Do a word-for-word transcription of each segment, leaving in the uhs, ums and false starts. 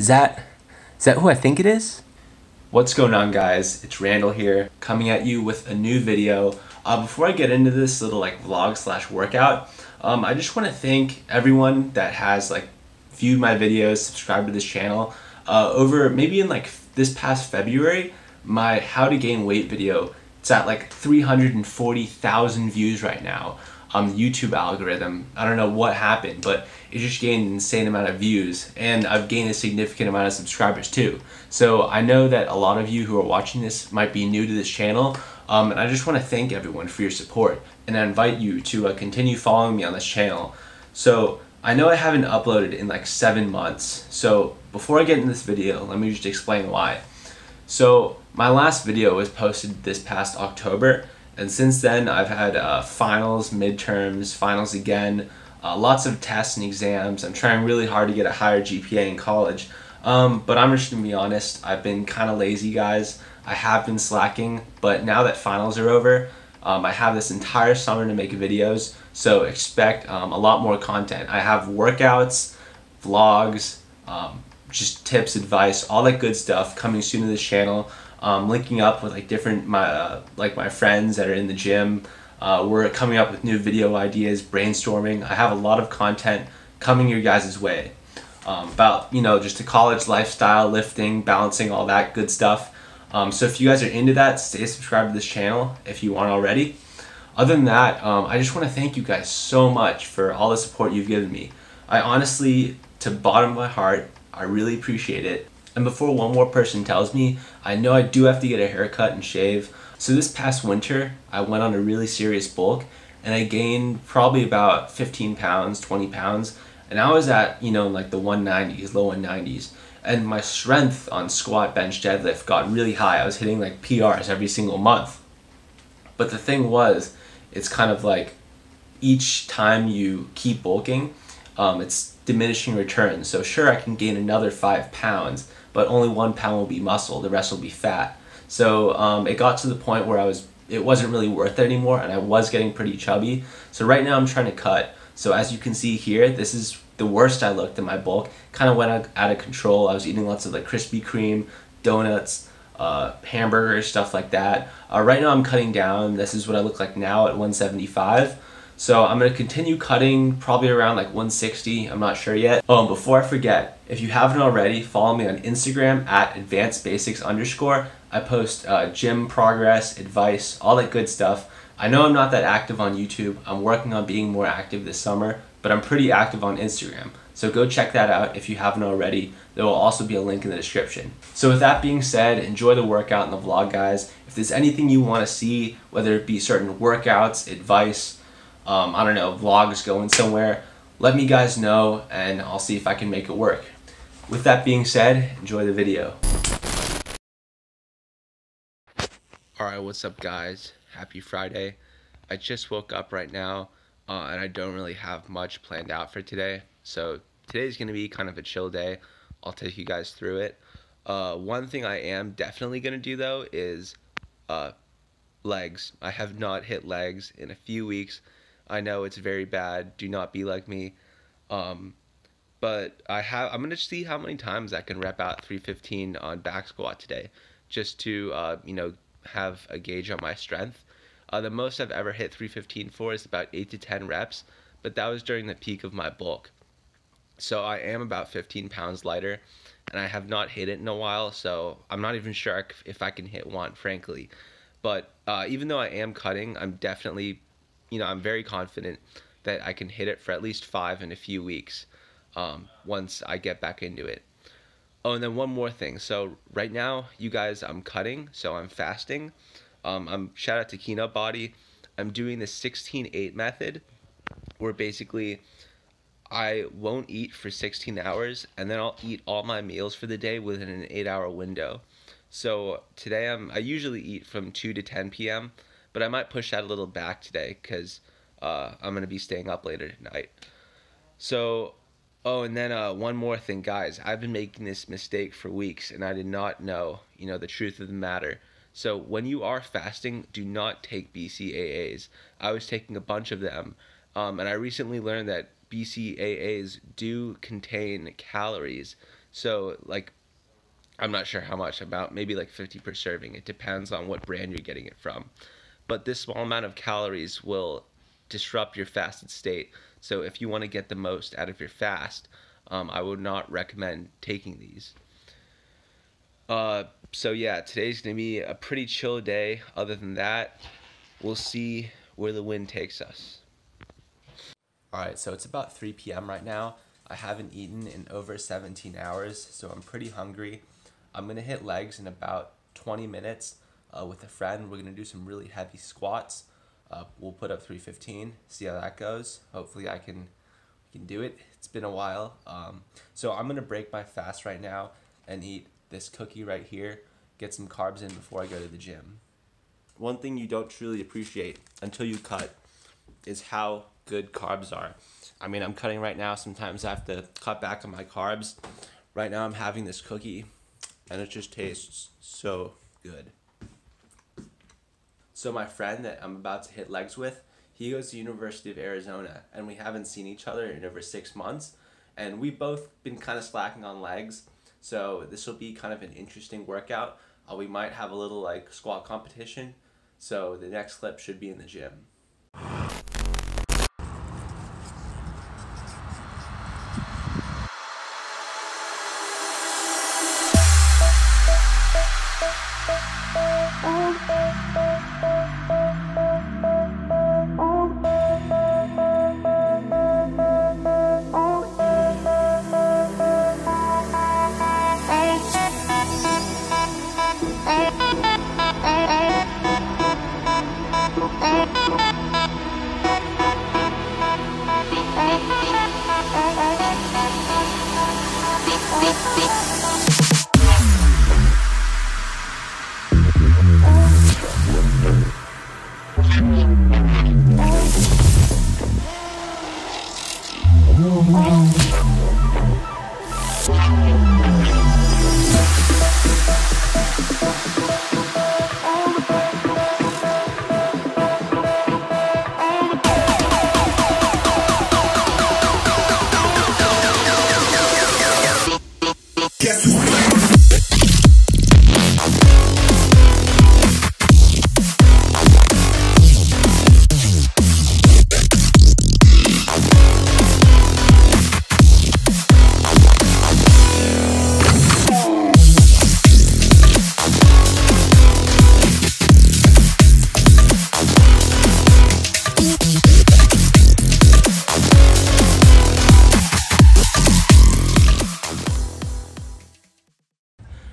Is that, is that who I think it is? What's going on, guys? It's Randall here, coming at you with a new video. Uh, before I get into this little like vlog slash workout, um, I just want to thank everyone that has like viewed my videos, subscribed to this channel. Uh, over maybe in like this past February, my how to gain weight video, it's at like three hundred forty thousand views right now on the YouTube algorithm. I don't know what happened, but it just gained an insane amount of views, and I've gained a significant amount of subscribers too. So I know that a lot of you who are watching this might be new to this channel, um, and I just want to thank everyone for your support, and I invite you to uh, continue following me on this channel. So I know I haven't uploaded in like seven months, so before I get into this video, let me just explain why. So my last video was posted this past October, and since then I've had uh, finals, midterms, finals again, uh, lots of tests and exams. I'm trying really hard to get a higher G P A in college, um, but I'm just gonna be honest, I've been kinda lazy, guys. I have been slacking, but now that finals are over, um, I have this entire summer to make videos, so expect um, a lot more content. I have workouts, vlogs, um, just tips, advice, all that good stuff coming soon to this channel. Um, linking up with like different my uh, like my friends that are in the gym. Uh, we're coming up with new video ideas, brainstorming. I have a lot of content coming your guys' way um, about, you know, just the college lifestyle, lifting, balancing, all that good stuff. Um, so if you guys are into that, stay subscribed to this channel if you aren't already. Other than that, um, I just want to thank you guys so much for all the support you've given me. I honestly, to the bottom of my heart, I really appreciate it. And before one more person tells me, I know I do have to get a haircut and shave. So this past winter, I went on a really serious bulk, and I gained probably about fifteen pounds, twenty pounds. And I was at, you know, like the one nineties, low one nineties. And my strength on squat, bench, deadlift got really high. I was hitting like P Rs every single month. But the thing was, it's kind of like each time you keep bulking, um, it's diminishing returns. So sure, I can gain another five pounds, but only one pound will be muscle, the rest will be fat. So um, it got to the point where I was, it wasn't really worth it anymore, and I was getting pretty chubby. So right now I'm trying to cut. So as you can see here, this is the worst I looked in my bulk. Kind of went out of control. I was eating lots of like Krispy Kreme, donuts, uh, hamburgers, stuff like that. Uh, right now I'm cutting down. This is what I look like now at one seventy-five. So I'm gonna continue cutting, probably around like one sixty, I'm not sure yet. Oh, and before I forget, if you haven't already, follow me on Instagram at advancedbasics underscore. I post uh, gym progress, advice, all that good stuff. I know I'm not that active on YouTube. I'm working on being more active this summer, but I'm pretty active on Instagram. So go check that out if you haven't already. There will also be a link in the description. So with that being said, enjoy the workout and the vlog, guys. If there's anything you wanna see, whether it be certain workouts, advice, Um, I don't know, vlogs going somewhere, let me guys know, and I'll see if I can make it work. With that being said, enjoy the video. Alright, what's up, guys? Happy Friday. I just woke up right now, uh, and I don't really have much planned out for today. So today's going to be kind of a chill day. I'll take you guys through it. Uh, one thing I am definitely going to do, though, is uh, legs. I have not hit legs in a few weeks. I know it's very bad. Do not be like me. Um, but I have, I'm going to see how many times I can rep out three fifteen on back squat today, just to, uh, you know, have a gauge on my strength. Uh, the most I've ever hit three fifteen for is about eight to ten reps, but that was during the peak of my bulk. So I am about fifteen pounds lighter, and I have not hit it in a while. So I'm not even sure if I can hit one, frankly. But uh, even though I am cutting, I'm definitely, you know, I'm very confident that I can hit it for at least five in a few weeks um, once I get back into it. Oh, and then one more thing. So right now, you guys, I'm cutting, so I'm fasting. Um, I'm shout out to Kino Body. I'm doing the sixteen eight method, where basically I won't eat for sixteen hours, and then I'll eat all my meals for the day within an eight hour window. So today, I'm, I usually eat from two to ten p m, but I might push that a little back today because uh, I'm going to be staying up later tonight. So, oh, and then uh, one more thing, guys. I've been making this mistake for weeks, and I did not know, you know, the truth of the matter. So when you are fasting, do not take B C A As. I was taking a bunch of them, um, and I recently learned that B C A As do contain calories. So, like, I'm not sure how much, about maybe like fifty per serving. It depends on what brand you're getting it from. But this small amount of calories will disrupt your fasted state. So if you want to get the most out of your fast, um, I would not recommend taking these. Uh, so yeah, today's going to be a pretty chill day. Other than that, we'll see where the wind takes us. All right, so it's about three P M right now. I haven't eaten in over seventeen hours, so I'm pretty hungry. I'm gonna hit legs in about twenty minutes uh, with a friend. We're gonna do some really heavy squats. Uh, we'll put up three fifteen, see how that goes. Hopefully I can, can do it. It's been a while. Um, so I'm gonna break my fast right now and eat this cookie right here, get some carbs in before I go to the gym. One thing you don't truly appreciate until you cut is how good carbs are. I mean, I'm cutting right now. Sometimes I have to cut back on my carbs. Right now I'm having this cookie and it just tastes so good. So my friend that I'm about to hit legs with, he goes to University of Arizona and we haven't seen each other in over six months. And we've both been kind of slacking on legs. So this will be kind of an interesting workout. Uh, we might have a little like squat competition. So the next clip should be in the gym.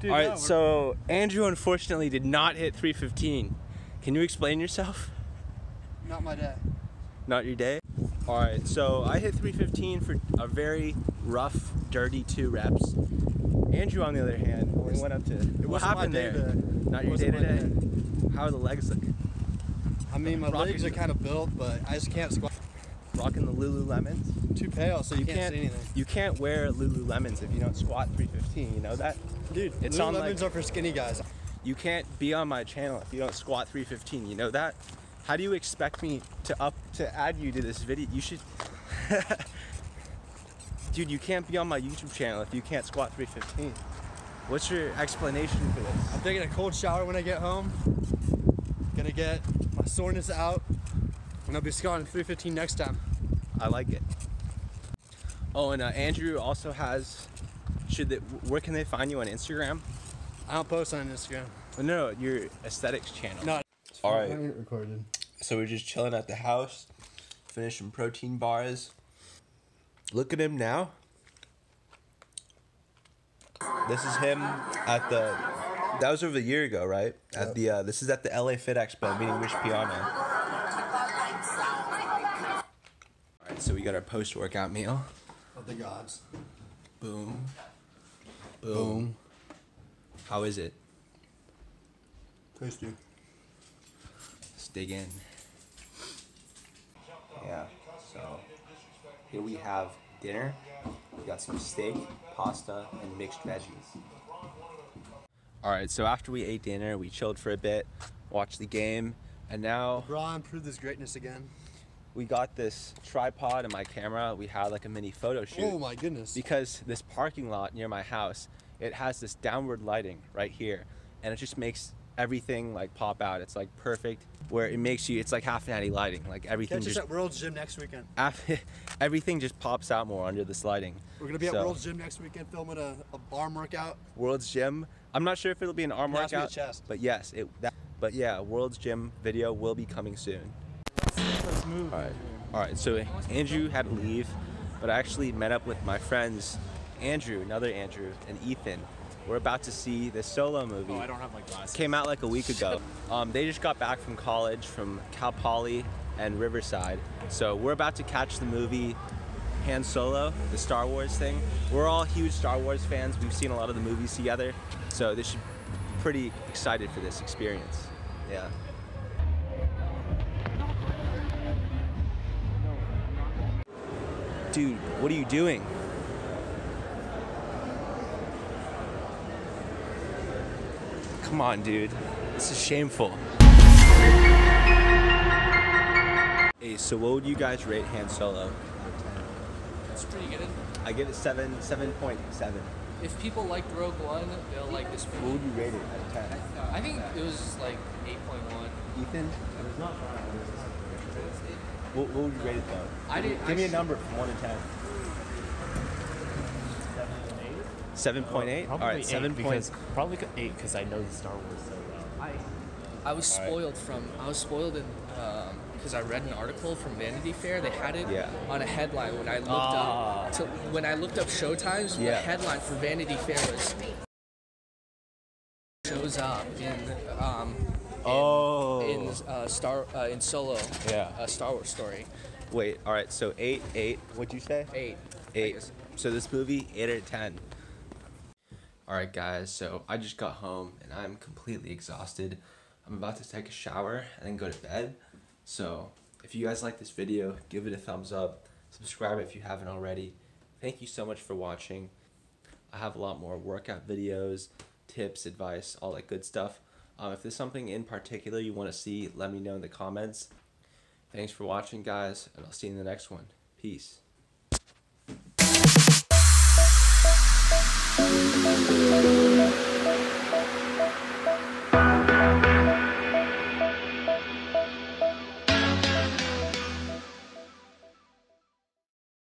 Dude, All right, no, so Andrew unfortunately did not hit three fifteen. Can you explain yourself? Not my day. Not your day? All right, so I hit three fifteen for a very rough, dirty two reps. Andrew, on the other hand, only went up to... It what happened there? Today. Not your day today? Day. How are the legs looking? I mean, my Rocking legs are kind of built, but I just can't squat. Rocking the Lululemons. Too pale, so you can't, can't see anything. You can't wear Lululemons if you don't squat three fifteen, you know that? Dude, it's Lululemons like, are for skinny guys. You can't be on my channel if you don't squat three fifteen, you know that? How do you expect me to up to add you to this video? You should... Dude, you can't be on my YouTube channel if you can't squat three fifteen. What's your explanation for this? I'm taking a cold shower when I get home. Gonna get my soreness out. And I'll be squatting three fifteen next time. I like it. Oh, and uh, Andrew also has, should they, where can they find you on Instagram? I don't post on Instagram. Oh, no, your aesthetics channel. Not. All right. I haven't recorded. So we're just chilling at the house, finishing protein bars. Look at him now. This is him at the, that was over a year ago, right? Yep. At the, uh, this is at the L A Fit Expo meeting Rich Piana. So we got our post-workout meal. Of the gods. Boom. Boom. Boom. How is it? Tasty. Let's dig in. Yeah, so here we have dinner. We got some steak, pasta, and mixed veggies. All right, so after we ate dinner, we chilled for a bit, watched the game, and now... LeBron proved his greatness again. we got this tripod and my camera. We had like a mini photo shoot. Oh my goodness. Because this parking lot near my house, it has this downward lighting right here. And it just makes everything like pop out. It's like perfect where it makes you, it's like Half Natty lighting. Like everything Catch just- Catch us at World's Gym next weekend. Everything just pops out more under this lighting. We're gonna be so, at World's Gym next weekend filming a, a arm workout. World's Gym. I'm not sure if it'll be an arm workout. That's chest. But yes, it, that, but yeah, World's Gym video will be coming soon. Let's move. All right. All right, so Andrew had to leave, but I actually met up with my friends, Andrew, another Andrew, and Ethan. We're about to see this Solo movie. Oh, I don't have my glasses. Came out like a week ago. um, they just got back from college, from Cal Poly and Riverside. So we're about to catch the movie Han Solo, the Star Wars thing. We're all huge Star Wars fans. We've seen a lot of the movies together. So this should be pretty excited for this experience. Yeah. Dude, what are you doing? Come on, dude. This is shameful. Hey, so what would you guys rate Han Solo? That's pretty good. I give it seven, seven point seven. seven. If people liked Rogue One, they'll like this movie. What would you rate it out of ten? I think it was like eight point one. Ethan? What, what would you rate it though? I did, Give I me a number from one to ten. seven point eight? seven point eight? Oh, All right, seven because, probably eight because I know the Star Wars so well. I, I was spoiled right. from, I was spoiled in, because um, I read an article from Vanity Fair. They had it yeah. on a headline when I looked ah. up, to, when I looked up showtimes, yeah. the headline for Vanity Fair was, shows up in, um, In, oh, in uh, Star uh, in Solo, yeah, a Star Wars story. Wait, all right. So eight, eight. What'd you say? Eight, eight. So this movie, eight out of ten. All right, guys. So I just got home and I'm completely exhausted. I'm about to take a shower and then go to bed. So if you guys like this video, give it a thumbs up. Subscribe if you haven't already. Thank you so much for watching. I have a lot more workout videos, tips, advice, all that good stuff. Um, if there's something in particular you want to see, let me know in the comments. Thanks for watching, guys, and I'll see you in the next one. Peace.